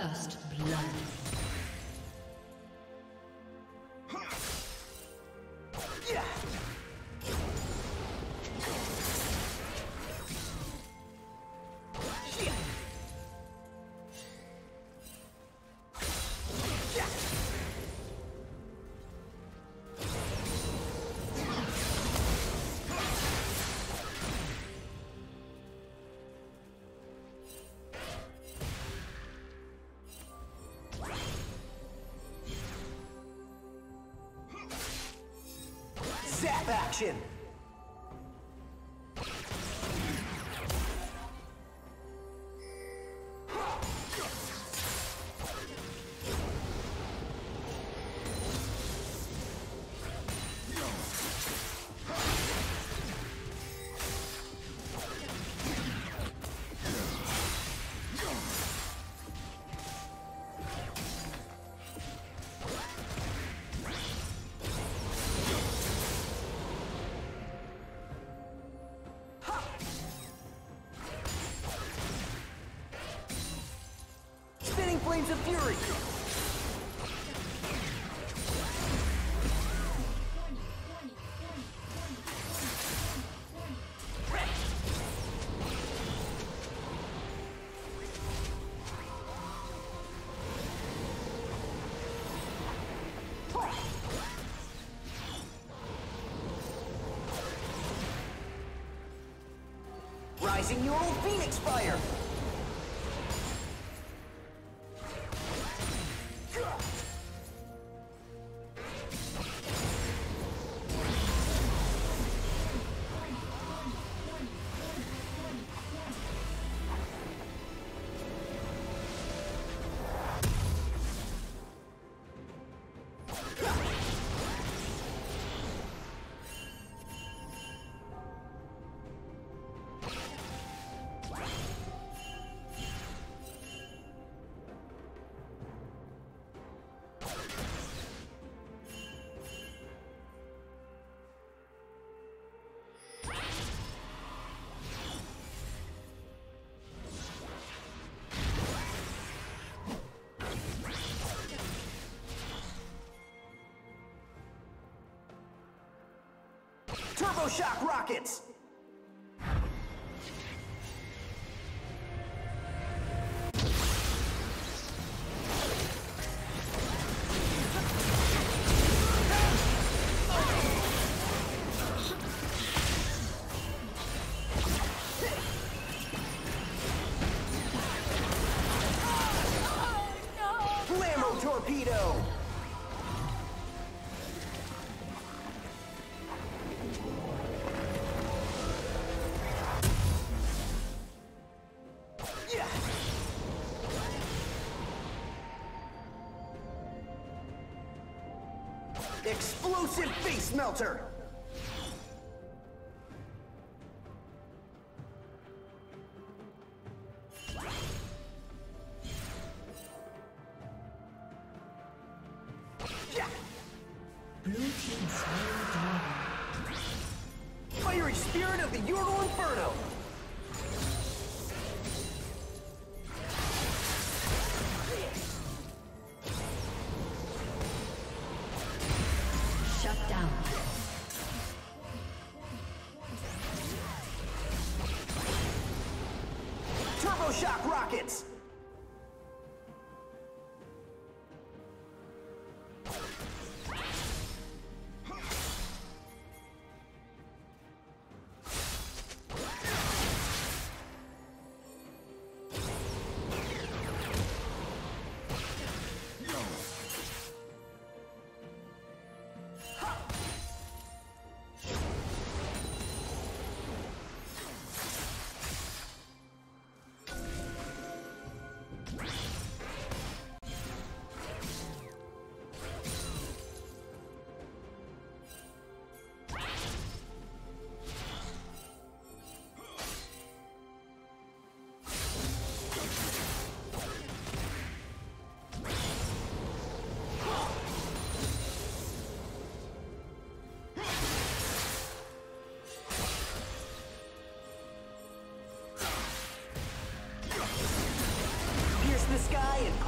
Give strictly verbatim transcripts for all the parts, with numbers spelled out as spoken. First blood. Zap action! Flames of Fury! Rising your old Phoenix Fire! Turbo shock rockets! Flammo torpedo! Explosive face melter! Yeah. Blue team slain. Fiery spirit of the Yordle Inferno! Shock rockets!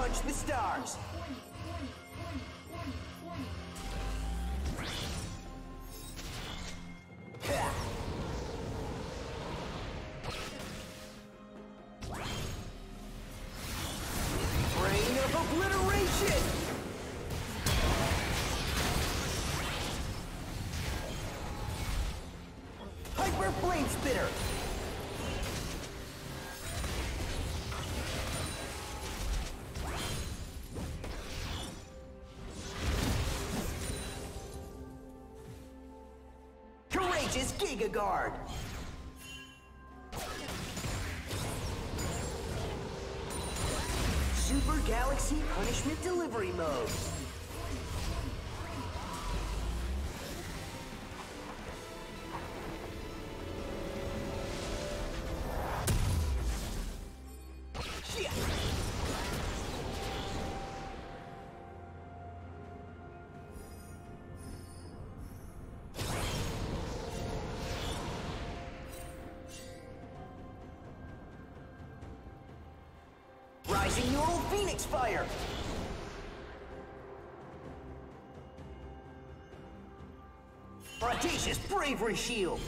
punch the stars. Rain of obliteration. Hyper brain spinner. Is Giga Guard. Super Galaxy Punishment Delivery Mode. Rising Neural Phoenix Fire! Audacious Bravery Shield!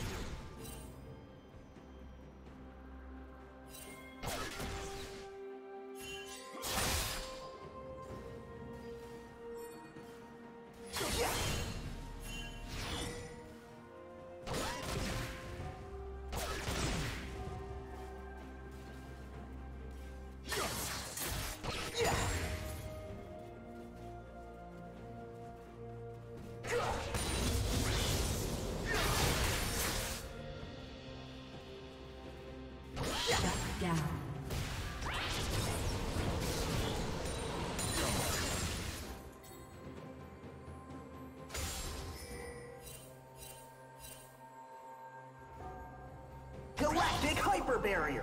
Galactic Hyper Barrier!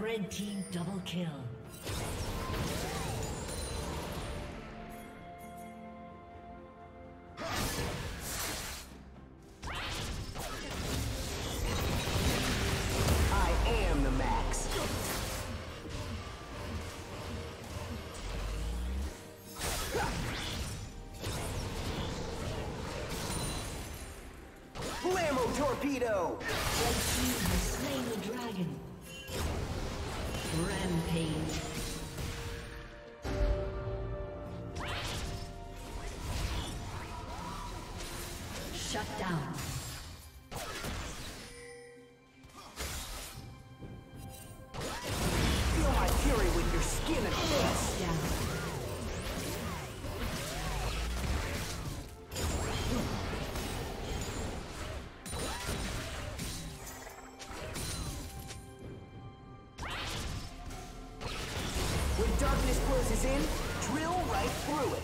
Red team double kill. I am the Max. Blammo Torpedo! Red team has slain the dragon. Rampage. Shut down. Feel my fury with your skin and flesh. Down. Darkness closes in, drill right through it.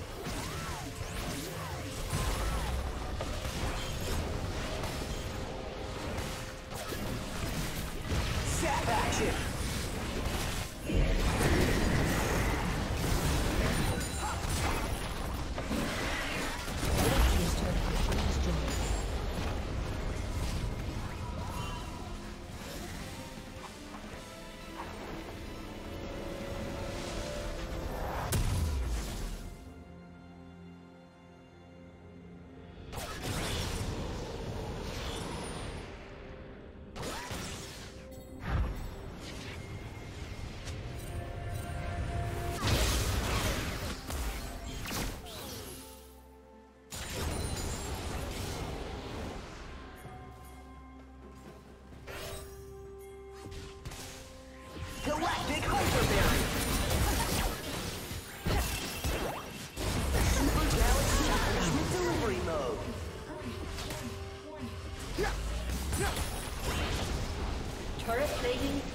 Zap action!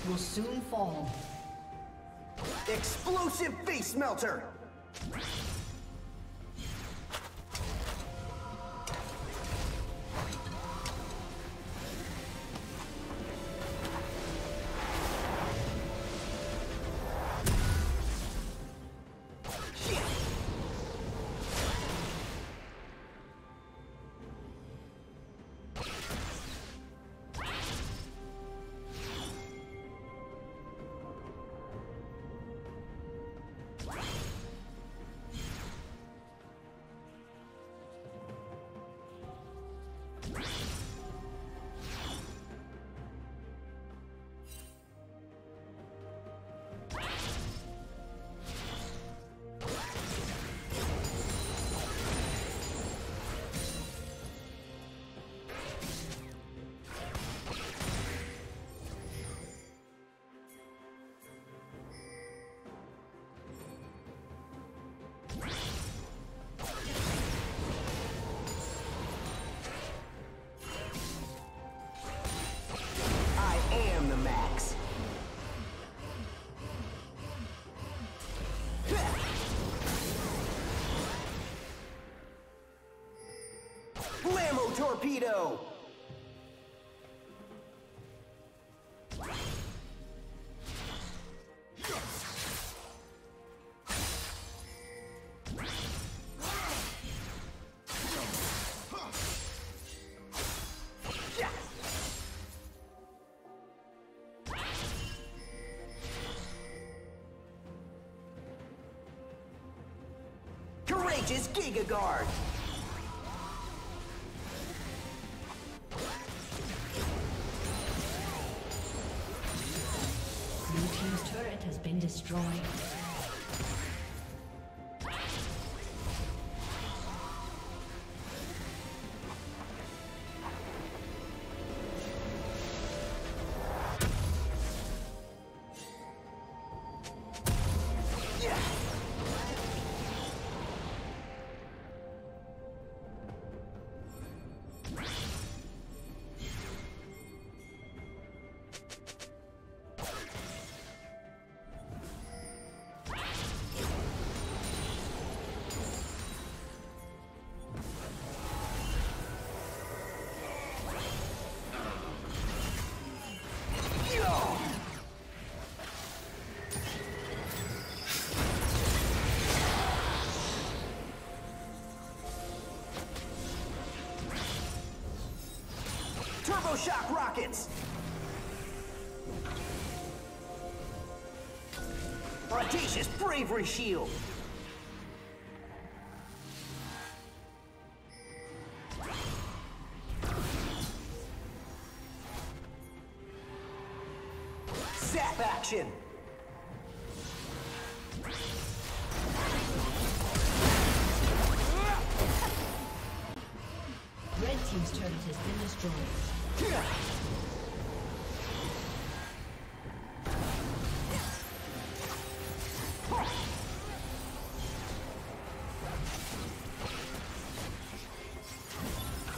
will soon fall. Explosive face melter! Torpedo! Courageous Giga Guard! Destroyed. Yeah. Shock rockets! Audacious bravery shield! Zap action! Red team's turret has been destroyed. Yeah.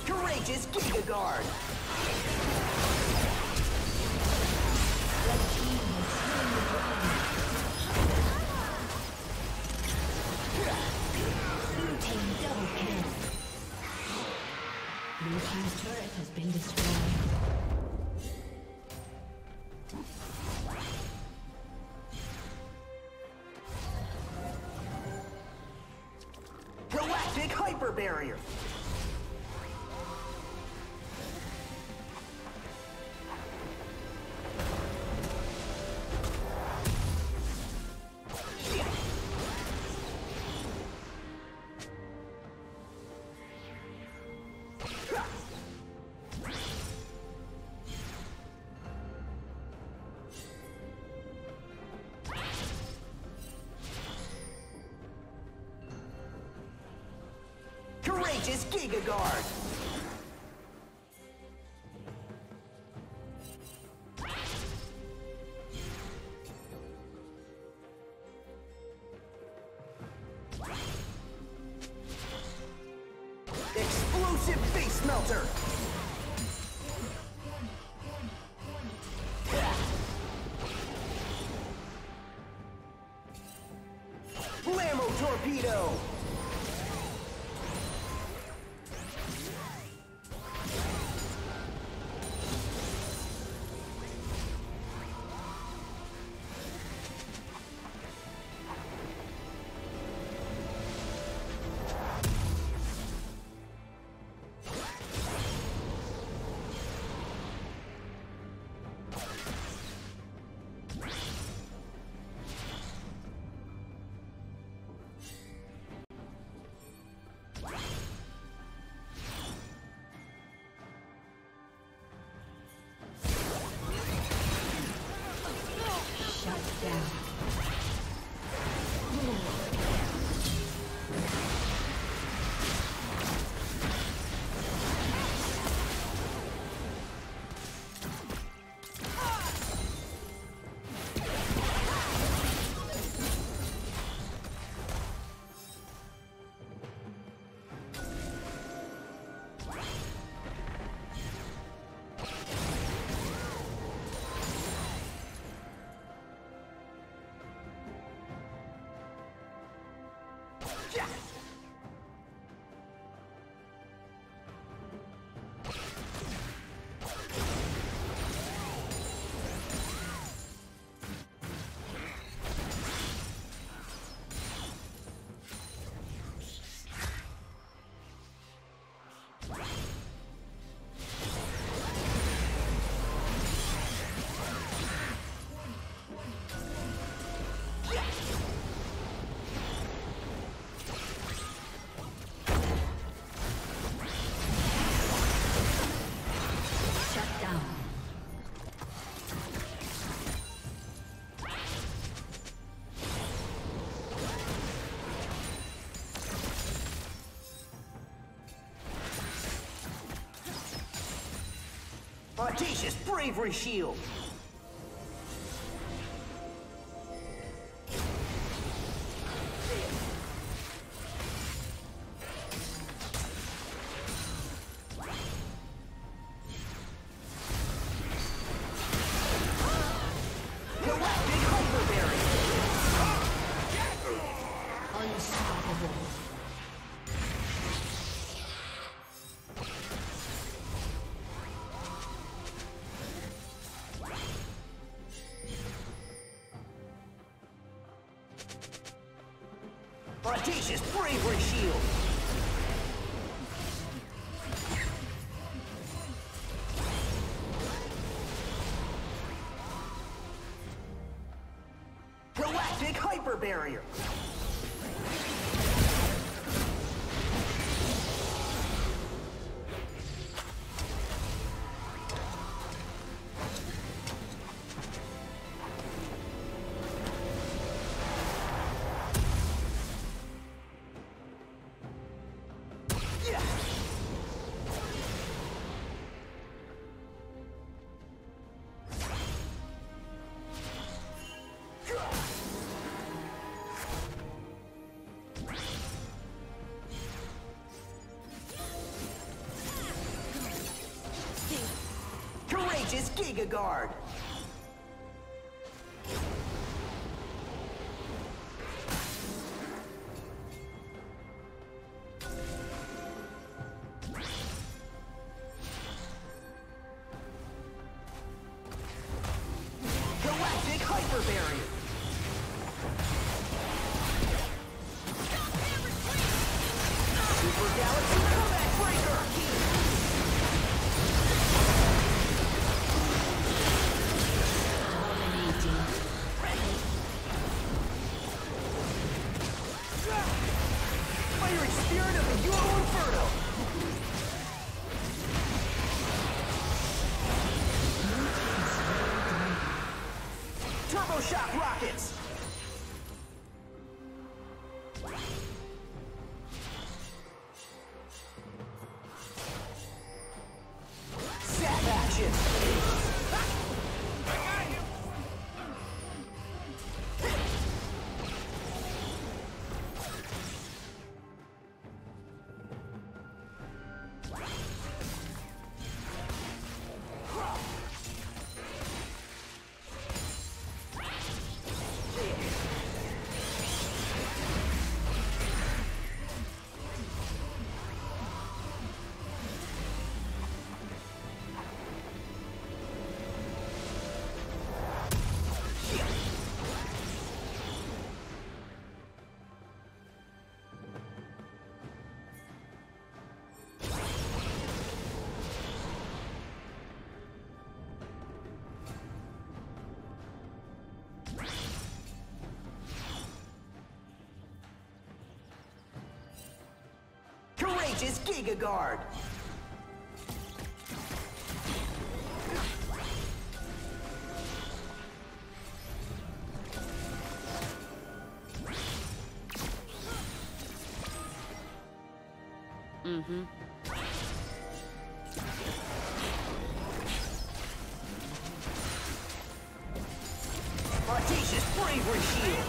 Courageous Giga Guard. Blue team double kill. Blue team's turret has been destroyed. Galactic hyper barrier. Courageous Giga Guard! Explosive face melter! torpedo! Audacious bravery shield! Audacious bravery shield! Galactic hyper barrier! Is Giga Guard. Galactic hyper barrier. Super Galaxy Comeback Breaker. Shock rockets! Zap action! I got you! launches Giga Guard. Mm-hmm. Audacious Bravery Shield.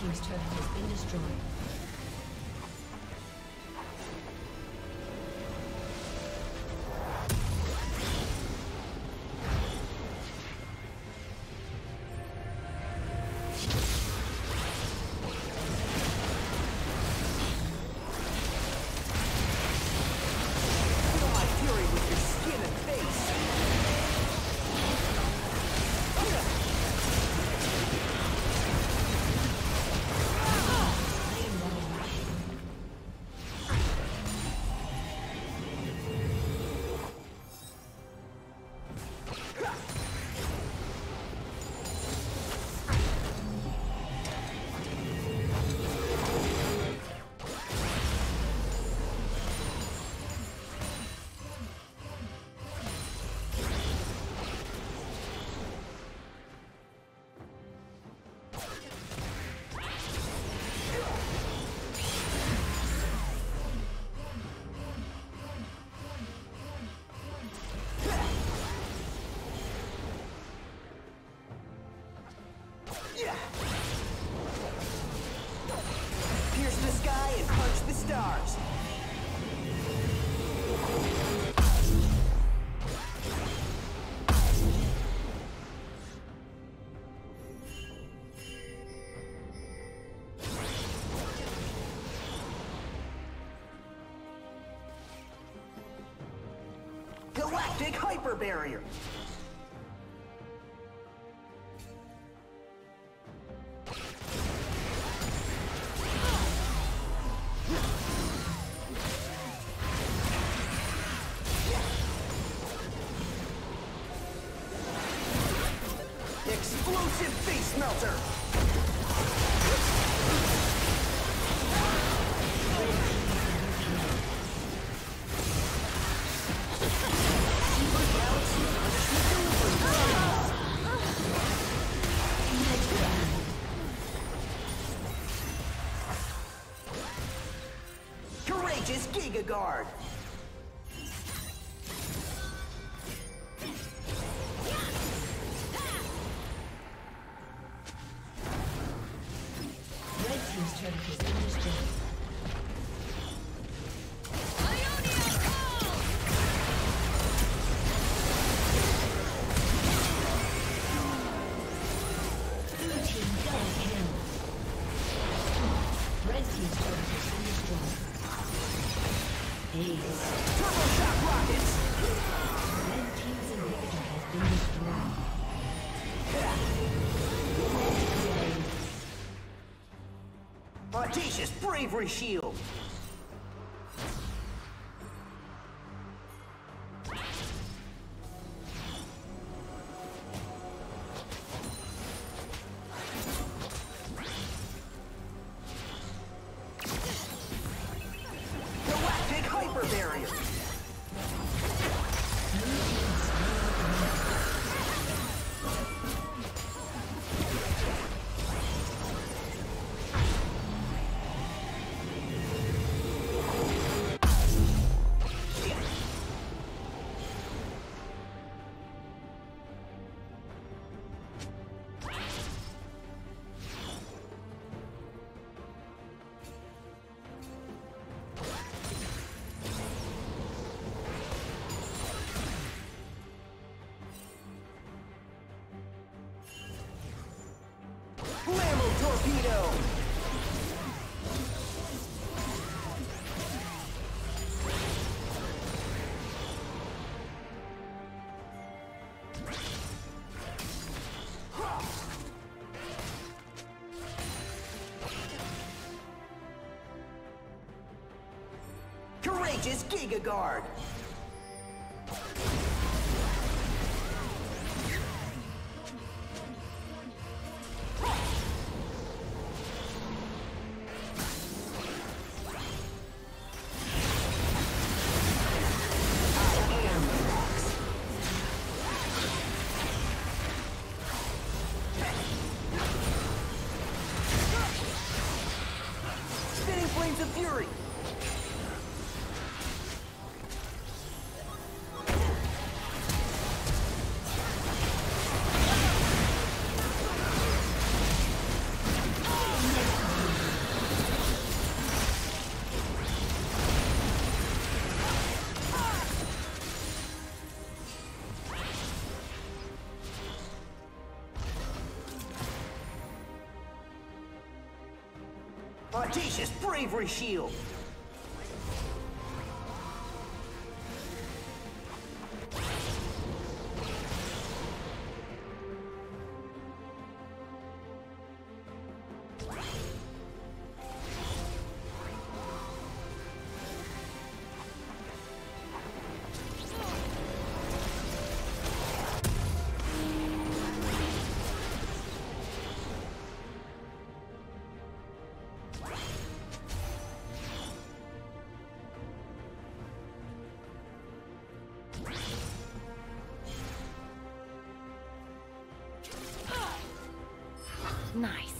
Team's turret has been destroyed. Feel my fury with your skin and face. Pierce the sky and punch the stars. Galactic Hyper Barrier. Explosive face melter! Courageous Giga Guard! Audacious Bravery Shield! Galactic Hyper Barrier! ages Giga Guard. Audacious Bravery Shield! Nice.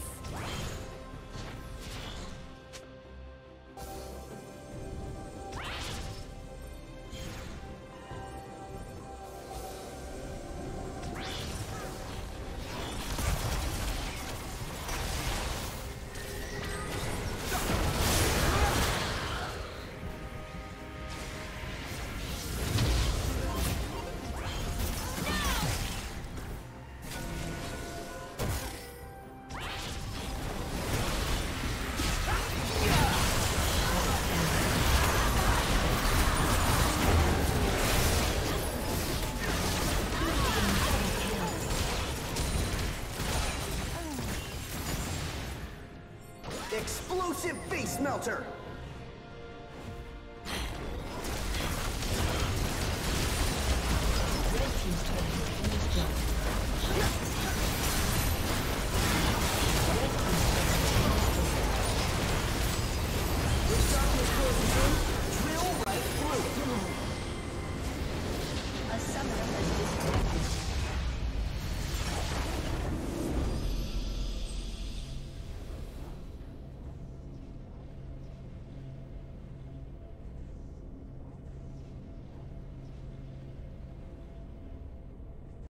Explosive Face Melter!